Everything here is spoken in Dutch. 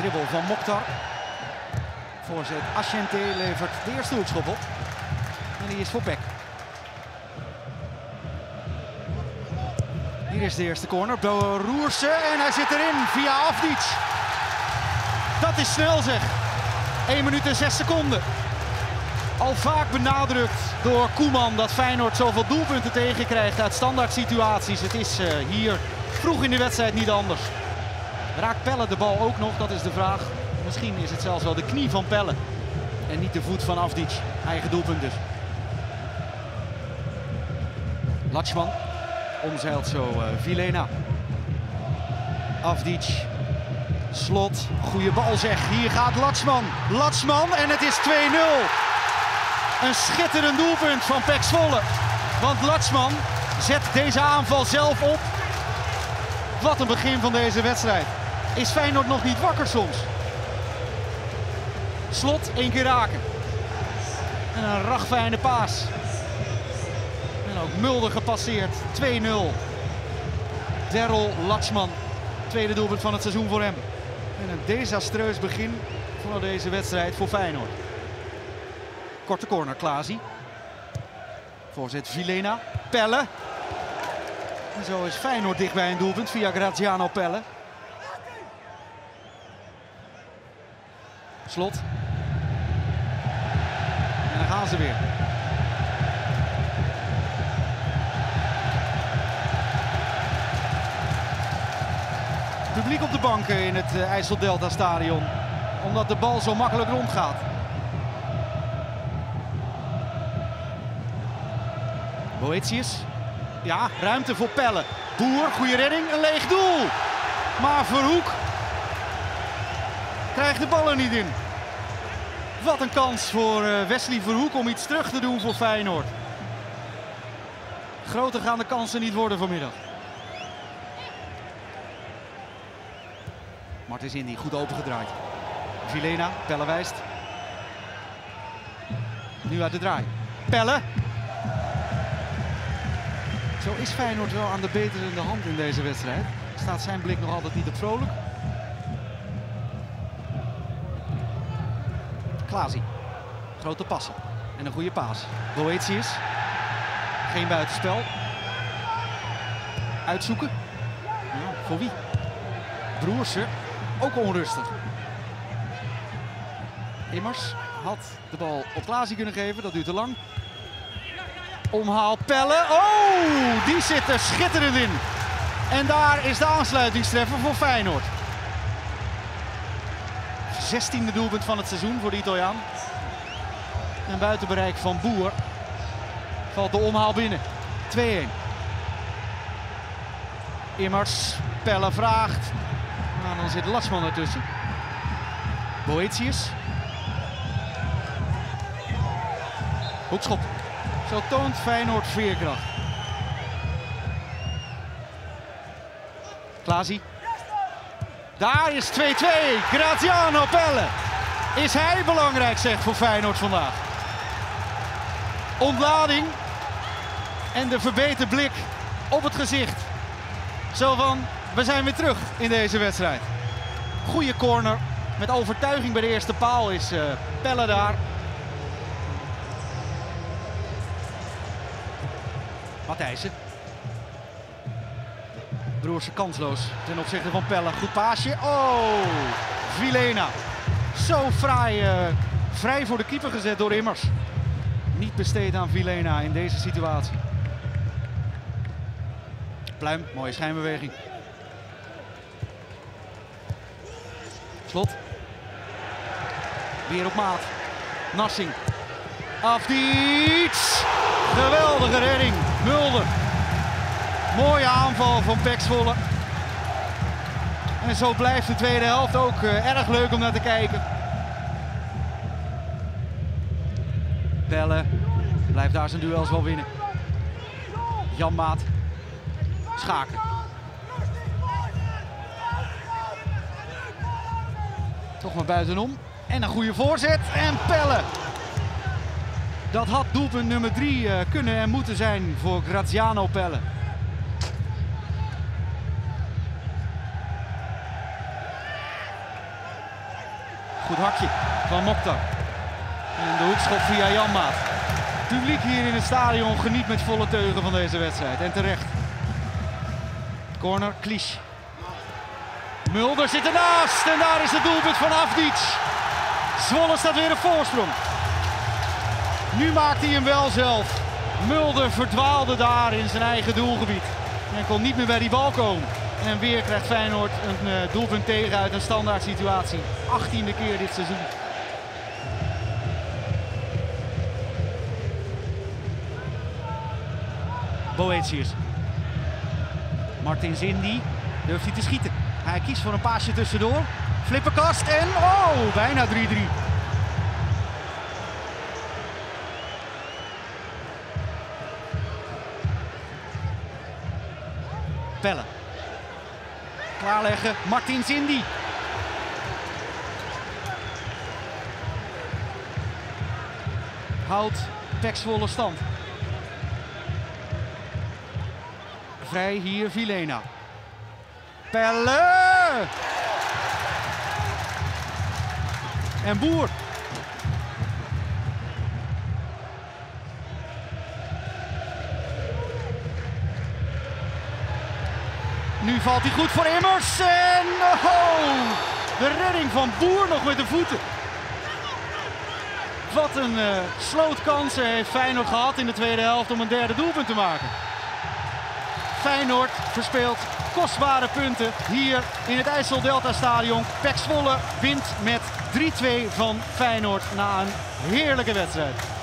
dribbel van Mokhtar. Voorzet Aschente levert de eerste hoekschop op. En die is voor Beck. Hier is de eerste corner. Roerse en hij zit erin via Avdić. Dat is snel zeg. 1 minuut en 6 seconden. Al vaak benadrukt door Koeman dat Feyenoord zoveel doelpunten tegenkrijgt uit standaard situaties. Het is hier vroeg in de wedstrijd niet anders. Raakt Pellè de bal ook nog? Dat is de vraag. Misschien is het zelfs wel de knie van Pellè. En niet de voet van Avdić. Eigen doelpunt dus. Lachman omzeilt zo Vilena. Avdić. Slot. Goede bal zeg. Hier gaat Lachman. Lachman en het is 2-0. Een schitterend doelpunt van PEC Zwolle. Want Lachman zet deze aanval zelf op. Wat een begin van deze wedstrijd. Is Feyenoord nog niet wakker soms? Slot, 1 keer raken. En een ragfijne paas. En ook Mulder gepasseerd. 2-0. Darryl Lachman. Tweede doelpunt van het seizoen voor hem. En een desastreus begin van deze wedstrijd voor Feyenoord. Korte corner, Clasie. Voorzet Vilena. Pellè. En zo is Feyenoord dichtbij een doelpunt via Graziano Pellè. Slot. En dan gaan ze weer. Publiek op de banken in het IJsseldelta Stadion. Omdat de bal zo makkelijk rondgaat. Boëtius. Ja, ruimte voor Pellè. Boer, goede redding, een leeg doel. Maar Verhoek krijgt de bal er niet in. Wat een kans voor Wesley Verhoek om iets terug te doen voor Feyenoord. Groter gaan de kansen niet worden vanmiddag. Martins Indi, goed opengedraaid. Vilena, Pellè wijst. Nu uit de draai. Pellè. Zo is Feyenoord wel aan de beterende hand in deze wedstrijd. Staat zijn blik nog altijd niet op vrolijk. Clasie, grote passen en een goede paas. Boëtius, geen buitenspel. Uitzoeken, nou, voor wie? Broerse, ook onrustig. Immers had de bal op Clasie kunnen geven, dat duurt te lang. Omhaal Pellè, oh, die zit er schitterend in. En daar is de aansluitingstreffer voor Feyenoord. 16e doelpunt van het seizoen voor de Itoyan. En buiten bereik van Boer valt de omhaal binnen. 2-1. Immers, Pellè vraagt. Nou, dan zit Lachman ertussen. Boëtius. Hoekschop. Zo toont Feyenoord veerkracht. Clasie. Daar is 2-2. Graziano Pellè. Is hij belangrijk, zegt voor Feyenoord vandaag. Ontlading en de verbeten blik op het gezicht. Zo van, we zijn weer terug in deze wedstrijd. Goeie corner. Met overtuiging bij de eerste paal is Pellè daar. Matthijssen. Broerse kansloos ten opzichte van Pellè. Goed paasje. Oh, Vilena. Zo fraai, vrij voor de keeper gezet door Immers. Niet besteed aan Vilena in deze situatie. Pluim, mooie schijnbeweging. Slot. Weer op maat. Narsingh. Avdić. Geweldige redding. Mulder. Mooie aanval van PEC Zwolle. En zo blijft de tweede helft ook erg leuk om naar te kijken. Pellè blijft daar zijn duels wel winnen. Janmaat. Schaken. Toch maar buitenom. En een goede voorzet. En Pellè. Dat had doelpunt nummer 3 kunnen en moeten zijn voor Graziano Pellè. Goed hakje van Mokhtar. En de hoekschop via Janmaat. Het publiek hier in het stadion geniet met volle teugen van deze wedstrijd. En terecht. Corner, Klich. Mulder zit ernaast en daar is het doelpunt van Avdić. Zwolle staat weer op voorsprong. Nu maakt hij hem wel zelf. Mulder verdwaalde daar in zijn eigen doelgebied. En kon niet meer bij die bal komen. En weer krijgt Feyenoord een doelpunt tegen uit een standaard situatie. 18e keer dit seizoen. Boëtius. Martins Indi durft hij te schieten. Hij kiest voor een paasje tussendoor. Flipperkast en oh, bijna 3-3. Pellè. Klaarleggen, Martins Indi. Houdt PEC Zwolle stand. Vrij hier Vilena. Pellè! En Boer. Nu valt hij goed voor Immers en oh, de redding van Boer nog met de voeten. Wat een sloot kansen heeft Feyenoord gehad in de tweede helft om een derde doelpunt te maken. Feyenoord verspeelt kostbare punten hier in het IJsseldelta Stadion. PEC Zwolle wint met 3-2 van Feyenoord na een heerlijke wedstrijd.